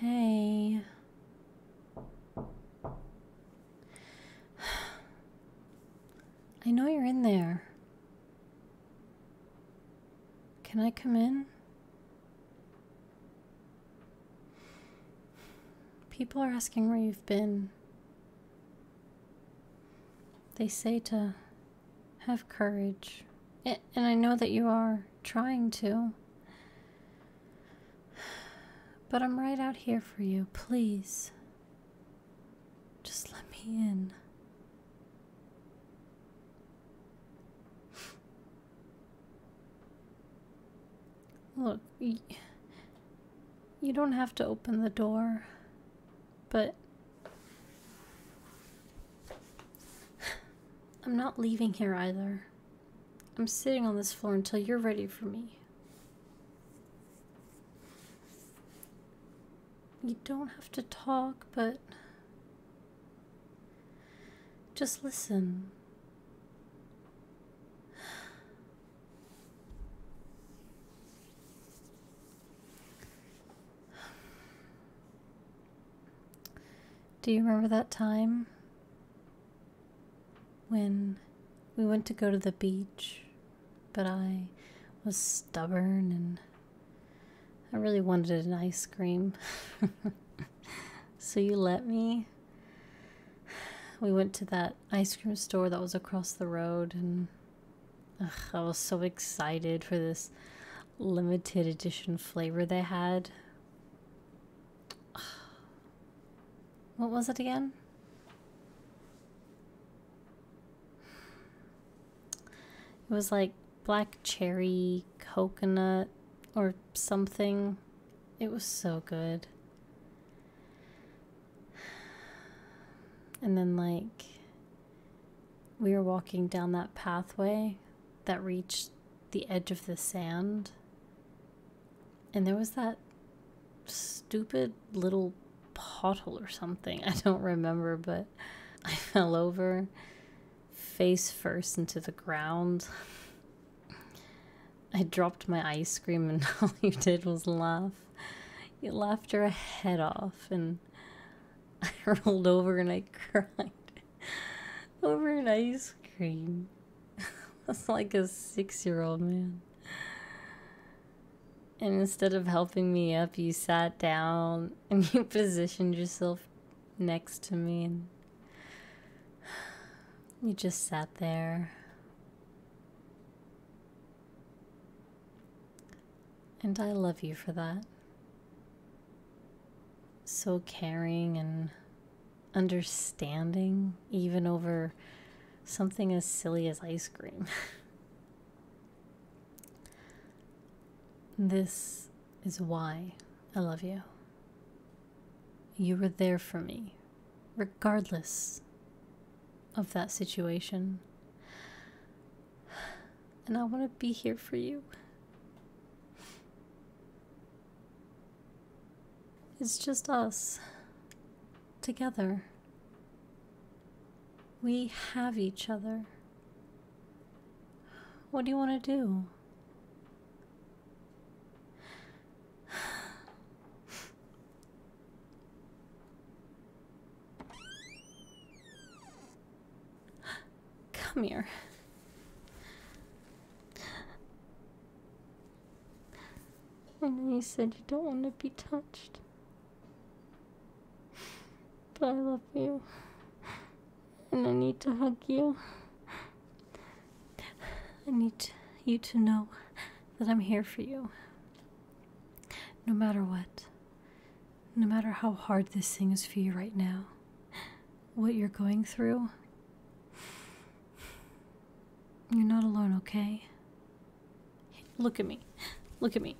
Hey. I know you're in there. Can I come in? People are asking where you've been. They say to have courage. And I know that you are trying to. But I'm right out here for you. Please. Just let me in. Look, you don't have to open the door, but I'm not leaving here either. I'm sitting on this floor until you're ready for me. You don't have to talk, but just listen. Do you remember that time when we went to go to the beach, but I was stubborn and I really wanted an ice cream, so you let me? We went to that ice cream store that was across the road, and I was so excited for this limited edition flavor they had. What was it again? It was like black cherry, coconut, or something. It was so good. And then like, we were walking down that pathway that reached the edge of the sand. And there was that stupid little pothole or something, I don't remember, but I fell over face first into the ground. I dropped my ice cream and all you did was laugh. You laughed your head off and I rolled over and I cried over an ice cream. That's like a 6-year-old man. And instead of helping me up, you sat down and you positioned yourself next to me and you just sat there. And I love you for that. So caring and understanding, even over something as silly as ice cream. This is why I love you. You were there for me, regardless of that situation. And I want to be here for you. It's just us, together. We have each other. What do you want to do? Come here. I know you said you don't want to be touched, but I love you, and I need to hug you. I need you to know that I'm here for you, no matter what, no matter how hard this thing is for you right now, what you're going through. You're not alone, okay? Look at me. Look at me.